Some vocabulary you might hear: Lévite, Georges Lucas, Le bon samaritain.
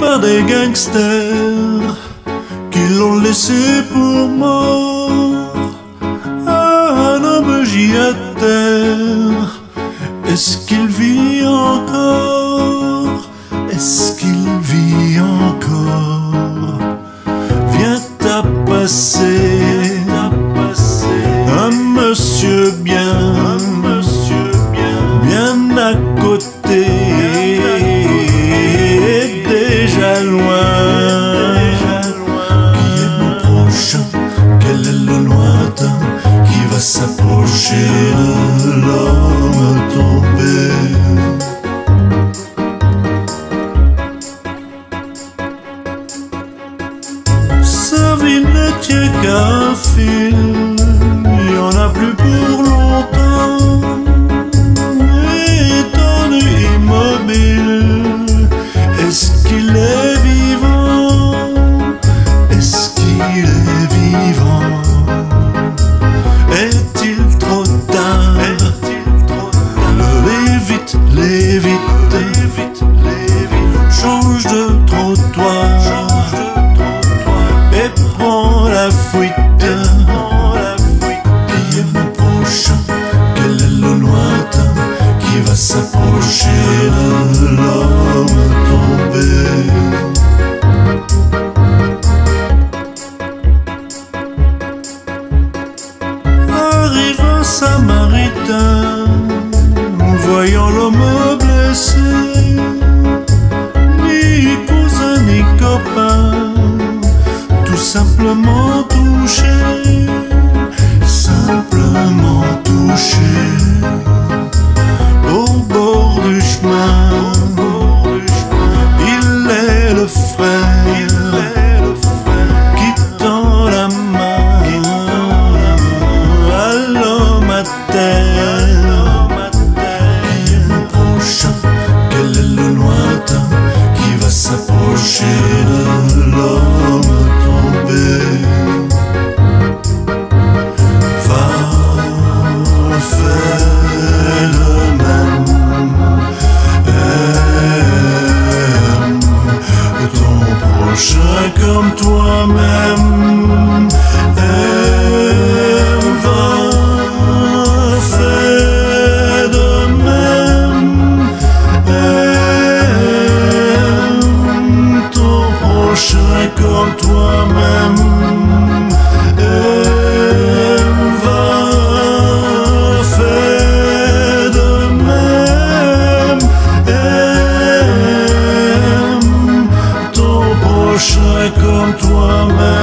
par des gangsters qui l'ont laissé pour mort. Un homme gît à terre. Est-ce qu'il vit encore? Est-ce qu'il vit encore? Vient à passer un monsieur bien à côté, déjà loin. Qui est mon proche? Quel est le lointain qui va s'approcher de l'homme tombé? Sa vie ne tient qu'à un fil, il n'y en a plus pour longtemps. Étonné, immobile, est-ce qu'il est vivant? Est-ce qu'il est vivant? Est-il trop tard? Lévite, lévite, change de trottoir et prends la fuite. Qui est mon proche? Quel est le lointain qui va s'approcher de l'homme tombé? Samaritain, voyant l'homme blessé, ni cousin ni copain, tout simplement touché, au bord du chemin. Il est le frère qui tend la main à l'homme à terre. Qui est mon proche? Quel est le lointain qui va s'approcher de l'homme tombé? Comme toi-même, va faire de même. Aime ton prochain comme toi-même, va faire de même. Aime ton prochain comme toi-même.